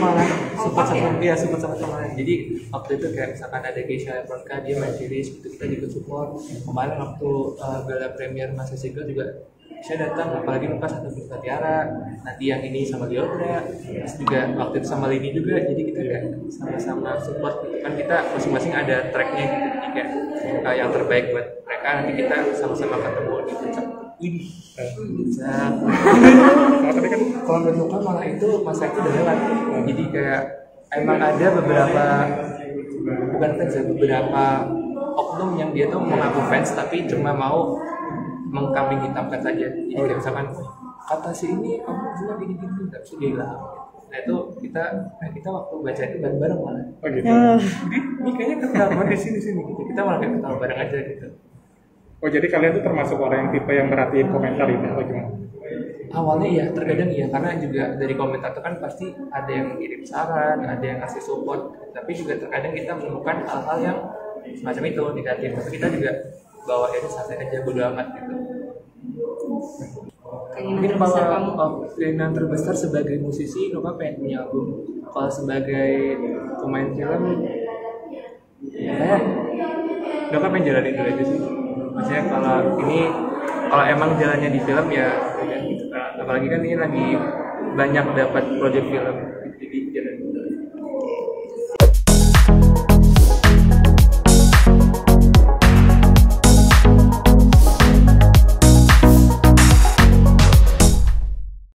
malah support sama lain. Jadi waktu itu kayak misalkan ada Keisha Leponka, dia main series gitu, kita juga support. Kemarin waktu gala premier Mas Sigel juga saya datang, apalagi Lukas atau Bintang Tiara, nanti yang ini sama Leonda, terus juga waktu itu sama Lini juga, jadi kita kayak sama-sama support gitu kan, kita masing-masing ada tracknya gitu, jadi kayak yang terbaik buat mereka, nanti kita sama-sama ketemu di puncak. Puncak. Tapi kan kalau berduka malah itu masa itu udah lewat, jadi kayak emang ada beberapa, bukan fans ya, beberapa oknum yang dia tuh mengaku fans tapi cuma mau mengkambing hitamkan saja. Jadi kayak misalkan kata si ini kamu bilang gini gini, tapi dia hilang. Nah itu kita waktu baca itu bareng malah. Oh gitu. Jadi ini kayaknya ketahuan di sini gitu. Kita malah kayak ketahuan bareng aja gitu. Oh jadi kalian tuh termasuk orang yang tipe yang merhatiin komentar itu atau gimana? Awalnya iya, terkadang iya, karena juga dari komentar itu kan pasti ada yang kirim saran, ada yang kasih support, tapi juga terkadang kita menemukan hal-hal yang semacam itu negatif, tapi kita juga bawa ini santai aja, bodo amat gitu. Mungkin kalau keinginan terbesar sebagai musisi, Nova pengen punya album. Kalau sebagai pemain film, Nova pengen jalanin dulu aja sih. Maksudnya kalau emang jalannya di film ya gitu. Apalagi kan ini lagi banyak dapat proyek film, jadi